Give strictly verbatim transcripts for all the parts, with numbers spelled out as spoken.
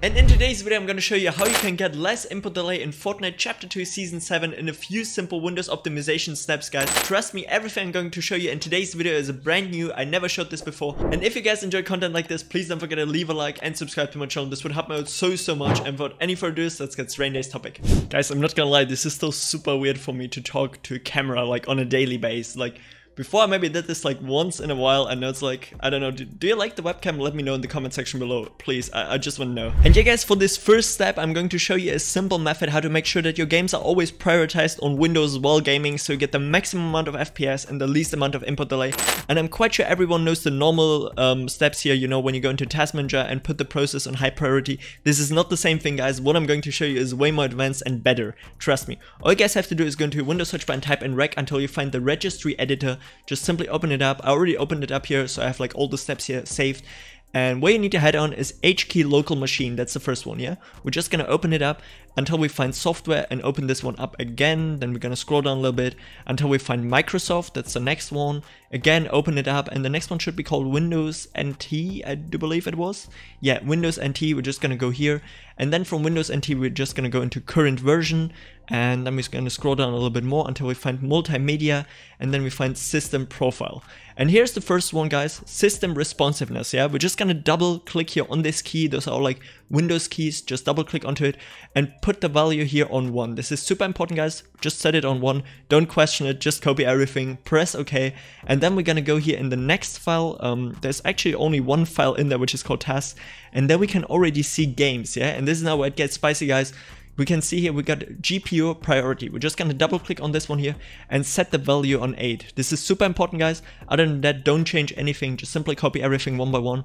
And in today's video I'm going to show you how you can get less input delay in Fortnite Chapter two Season seven in a few simple Windows optimization steps, guys. Trust me, everything I'm going to show you in today's video is brand new. I never showed this before. And if you guys enjoy content like this, please don't forget to leave a like and subscribe to my channel. This would help me out so so much. And without any further ado, let's get straight into today's topic. Guys, I'm not gonna lie, this is still super weird for me to talk to a camera like on a daily basis. Like before I maybe did this like once in a while, and now it's like, I don't know, do, do you like the webcam? Let me know in the comment section below, please, I, I just want to know. And yeah guys, for this first step, I'm going to show you a simple method how to make sure that your games are always prioritized on Windows while gaming, so you get the maximum amount of F P S and the least amount of input delay. And I'm quite sure everyone knows the normal um, steps here, you know, when you go into Task Manager and put the process on high priority. This is not the same thing, guys. What I'm going to show you is way more advanced and better, trust me. All you guys have to do is go into your Windows search bar and type in rec until you find the registry editor. Just simply open it up. I already opened it up here, so I have like all the steps here saved. And where you need to head on is H key local machine. That's the first one, yeah? We're just gonna open it up until we find software and open this one up again. Then we're gonna scroll down a little bit until we find Microsoft. That's the next one. Again, open it up, and the next one should be called Windows N T, I do believe it was. Yeah, Windows N T, we're just gonna go here. And then from Windows N T, we're just gonna go into current version. And then we're just gonna scroll down a little bit more until we find multimedia, and then we find system profile. And here's the first one, guys, system responsiveness, yeah? We're just gonna double click here on this key. Those are like Windows keys. Just double click onto it and put the value here on one. This is super important, guys. Just set it on one. Don't question it. Just copy everything. Press OK. And then we're gonna go here in the next file. Um, there's actually only one file in there, which is called tasks. And there we can already see games. Yeah. And this is now where it gets spicy, guys. We can see here we got G P U priority. We're just gonna double click on this one here and set the value on eight. This is super important, guys. Other than that, don't change anything. Just simply copy everything one by one.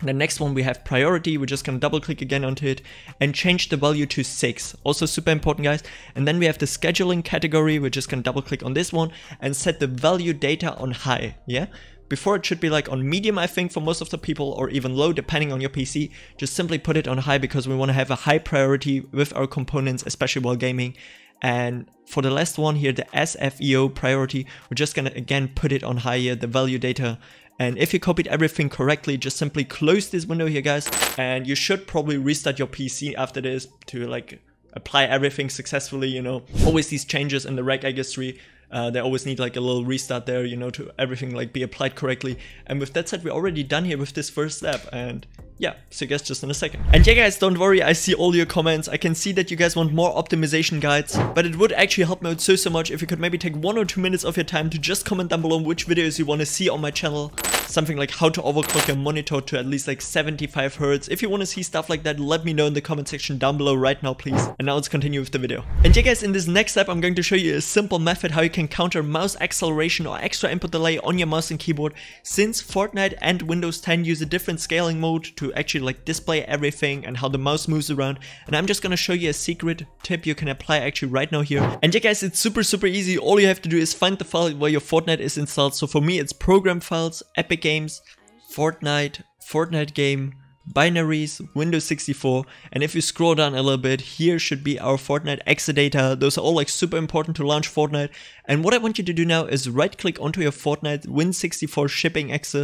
The next one we have priority. We're just gonna double click again onto it and change the value to six. Also super important, guys. And then we have the scheduling category. We're just gonna double click on this one and set the value data on high, yeah? Before it should be like on medium, I think, for most of the people, or even low depending on your P C. Just simply put it on high because we want to have a high priority with our components, especially while gaming. And for the last one here, the S F E O priority, we're just gonna again put it on high here, the value data. And if you copied everything correctly, just simply close this window here, guys, and you should probably restart your P C after this to like apply everything successfully, you know. Always these changes in the rec registry. Uh, they always need like a little restart there, you know, to everything like be applied correctly. And with that said, we're already done here with this first step. And yeah, see you guys just in a second. And yeah guys, don't worry, I see all your comments. I can see that you guys want more optimization guides, but it would actually help me out so so much if you could maybe take one or two minutes of your time to just comment down below which videos you want to see on my channel. Something like how to overclock your monitor to at least like seventy-five hertz. If you want to see stuff like that, let me know in the comment section down below right now, please. And now let's continue with the video. And yeah guys, in this next step I'm going to show you a simple method how you can counter mouse acceleration or extra input delay on your mouse and keyboard, since Fortnite and Windows ten use a different scaling mode to actually like display everything and how the mouse moves around. And I'm just gonna show you a secret tip you can apply actually right now here. And yeah guys, it's super super easy. All you have to do is find the file where your Fortnite is installed. So for me it's program files, Epic Games, Fortnite, Fortnite game, binaries, Windows sixty-four. And if you scroll down a little bit, here should be our Fortnite Exadata. Those are all like super important to launch Fortnite. And what I want you to do now is right click onto your Fortnite Win sixty-four shipping exe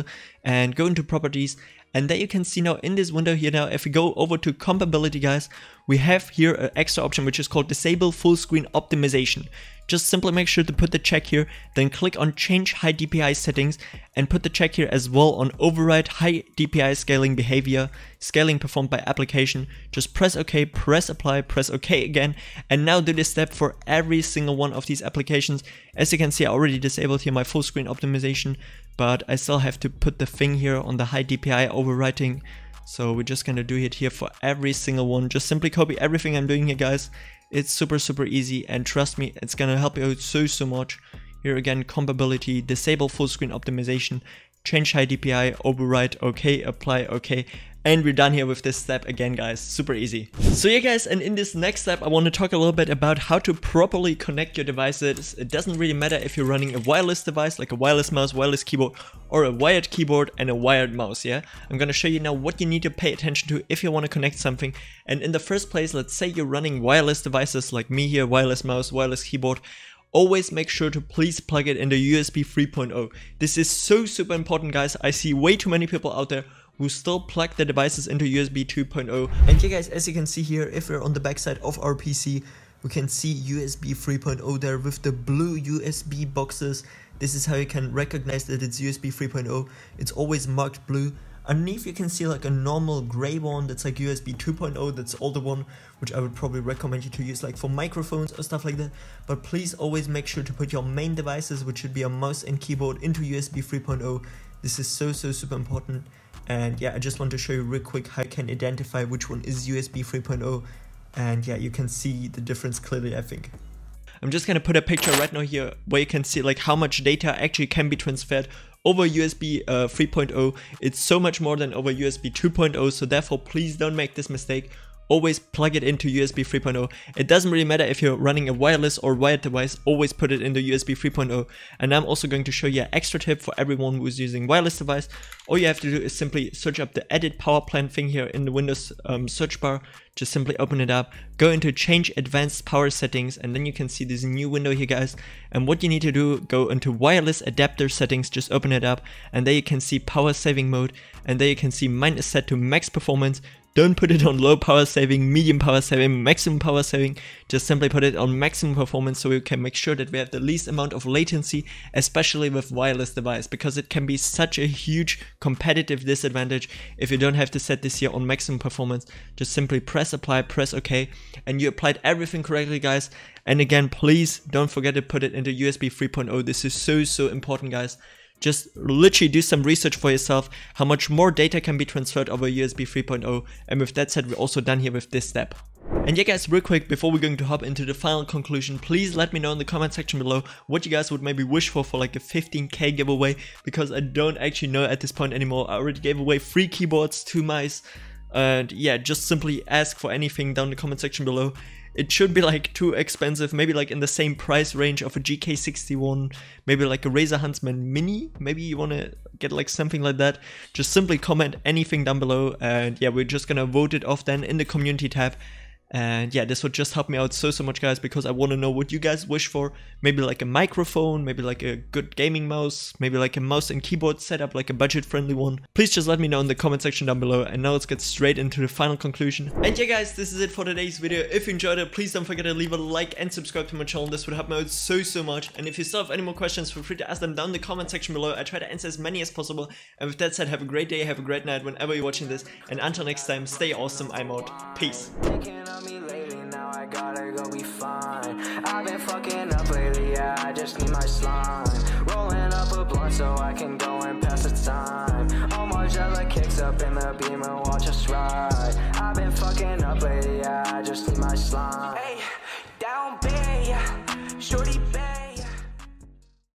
and go into properties. And there you can see now in this window here now, if we go over to compatibility, guys, we have here an extra option which is called disable full screen optimization. Just simply make sure to put the check here, then click on change high D P I settings and put the check here as well on override high D P I scaling behavior, scaling performed by application. Just press OK, press apply, press OK again, and now do this step for every single one of these applications. As you can see, I already disabled here my full screen optimization, but I still have to put the thing here on the high D P I overwriting. So we're just gonna do it here for every single one. Just simply copy everything I'm doing here, guys. It's super super easy, and trust me, it's gonna help you out so so much. Here again, compatibility, disable full screen optimization, change high D P I, override, OK, apply, OK. And we're done here with this step again, guys. Super easy. So yeah guys, and in this next step I want to talk a little bit about how to properly connect your devices. It doesn't really matter if you're running a wireless device like a wireless mouse, wireless keyboard, or a wired keyboard and a wired mouse, yeah? I'm gonna show you now what you need to pay attention to if you want to connect something. And in the first place, let's say you're running wireless devices like me here, wireless mouse, wireless keyboard. Always make sure to please plug it into U S B three point oh. This is so super important, guys. I see way too many people out there who still plug their devices into U S B two point oh. And yeah guys, as you can see here, if we're on the backside of our P C, we can see U S B three point oh there with the blue U S B boxes. This is how you can recognize that it's U S B three point oh. It's always marked blue. Underneath you can see like a normal grey one that's like U S B two point oh, that's older one, which I would probably recommend you to use like for microphones or stuff like that. But please always make sure to put your main devices, which should be a mouse and keyboard, into U S B three point oh. This is so, so super important. And yeah, I just want to show you real quick how you can identify which one is U S B three point oh. And yeah, you can see the difference clearly, I think. I'm just gonna put a picture right now here where you can see like how much data actually can be transferred over U S B uh, three point oh. It's so much more than over U S B two point oh, so therefore please don't make this mistake. Always plug it into U S B three point oh. It doesn't really matter if you're running a wireless or wired device, always put it into U S B three point oh. And I'm also going to show you an extra tip for everyone who's using wireless device. All you have to do is simply search up the edit power plan thing here in the Windows um, search bar. Just simply open it up, go into change advanced power settings, and then you can see this new window here guys. And what you need to do, go into wireless adapter settings, just open it up, and there you can see power saving mode, and there you can see mine is set to max performance. Don't put it on low power saving, medium power saving, maximum power saving. Just simply put it on maximum performance so we can make sure that we have the least amount of latency, especially with wireless device, because it can be such a huge competitive disadvantage if you don't have to set this here on maximum performance. Just simply press apply, press OK, and you applied everything correctly guys. And again, please don't forget to put it into U S B three point oh. This is so, so important guys. Just literally do some research for yourself, how much more data can be transferred over U S B three point oh. And with that said, we're also done here with this step. And yeah guys, real quick, before we're going to hop into the final conclusion, please let me know in the comment section below what you guys would maybe wish for for like a fifteen K giveaway, because I don't actually know at this point anymore. I already gave away three keyboards, two mice, and yeah, just simply ask for anything down in the comment section below. It should be like too expensive, maybe like in the same price range of a G K sixty-one, maybe like a Razer Huntsman Mini. Maybe you want to get like something like that. Just simply comment anything down below, and yeah, we're just gonna vote it off then in the community tab. And yeah, this would just help me out so, so much guys, because I want to know what you guys wish for. Maybe like a microphone, maybe like a good gaming mouse, maybe like a mouse and keyboard setup, like a budget friendly one. Please just let me know in the comment section down below. And now let's get straight into the final conclusion. And yeah guys, this is it for today's video. If you enjoyed it, please don't forget to leave a like and subscribe to my channel. This would help me out so, so much. And if you still have any more questions, feel free to ask them down in the comment section below. I try to answer as many as possible. And with that said, have a great day, have a great night whenever you're watching this. And until next time, stay awesome. I'm out. Peace. Me lately, now I gotta go be fine. I've been fucking up lately, yeah, I just need my slime. Rolling up a blunt so I can go and pass the time. All my Jella kicks up in the Beamer, watch us ride. I've been fucking up lately, yeah.